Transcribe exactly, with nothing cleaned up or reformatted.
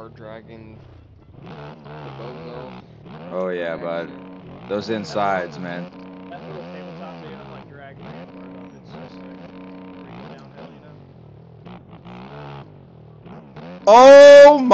power dragging the boat though. Oh yeah, bud. Those insides, man. That little tabletop thing, I'm like dragging it. It's just like downhill, you know. Oh my.